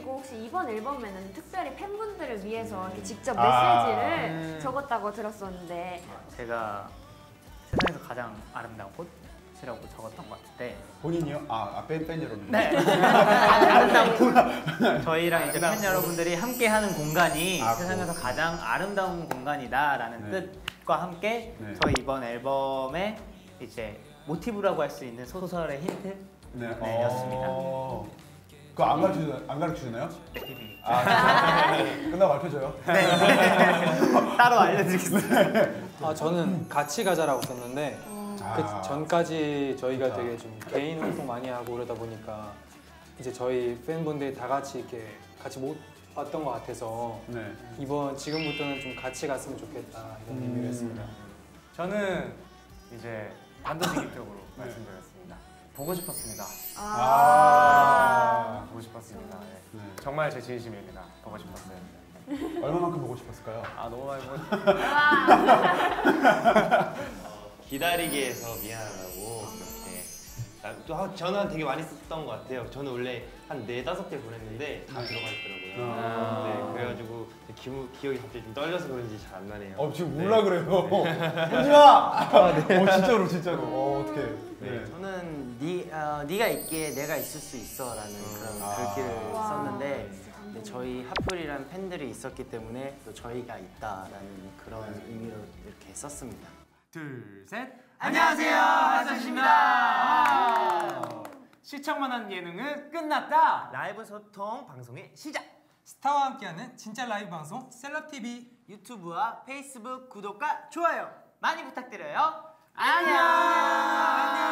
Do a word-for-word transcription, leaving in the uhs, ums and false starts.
그리고 혹시 이번 앨범에는 특별히 팬분들을 위해서 이렇게 직접 메시지를 아 적었다고 들었었는데, 제가 세상에서 가장 아름다운 꽃이라고 적었던 것 같은데. 본인이요? 아, 팬, 팬 여러분. 네. 아름다운 꽃. 저희랑 이제 팬 여러분들이 함께하는 공간이 아, 세상에서 고. 가장 아름다운 공간이다라는 네. 뜻과 함께 네. 저희 이번 앨범의 이제 모티브라고 할 수 있는 소설의 힌트 네. 네, 였습니다. 그거 안 가르쳐주나요? 안 가르쳐주나요? 네, 비밀. 아, 끝나고 알려줘요? 네. 따로 알려드리겠습니다. 아, 저는 같이 가자라고 썼는데 그 전까지 저희가 진짜. 되게 좀 개인 활동 많이 하고 그러다 보니까 이제 저희 팬분들이 다 같이 이렇게 같이 못 왔던 것 같아서 네. 이번 지금부터는 좀 같이 갔으면 좋겠다 이런 의미로 음. 했습니다. 저는 이제 반도직입적으로 네. 말씀드렸습니다. 보고 싶었습니다. 아, 아 보고 싶었습니다. 네. 네. 정말 제 진심입니다. 보고 싶었어요. 네. 얼마만큼 보고 싶었을까요? 아, 너무 많이 보고 싶었어요. 기다리게 해서 미안하다고 그렇게. 또 저는 되게 많이 썼던 것 같아요. 저는 원래 한 네다섯 개 보냈는데 다 들어가 있더라고요. 아 네, 그래가지고 기무, 기억이 갑자기 좀 떨려서 그런지 잘 안 나네요. 어, 지금 몰라 네. 그래요. 현주야! 아, 네. 어, 진짜로 진짜로. 어, 어떡해. 네. 네. 저는 니, 어, 네가 있기에 내가 있을 수 있어 라는 그런 아 글귀를 썼는데 네, 저희 핫플이란 팬들이 있었기 때문에 또 저희가 있다라는 그런 네. 의미로 이렇게 썼습니다. 둘, 셋! 안녕하세요, 하선씨입니다. 시청만 한 예능은 끝났다! 라이브 소통 방송의 시작! 스타와 함께하는 진짜 라이브 방송 셀럽티비, 유튜브와 페이스북 구독과 좋아요 많이 부탁드려요. 안녕! 안녕.